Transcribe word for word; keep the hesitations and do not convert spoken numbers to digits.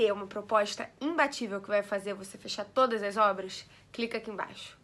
ter uma proposta imbatível que vai fazer você fechar todas as obras? Clica aqui embaixo.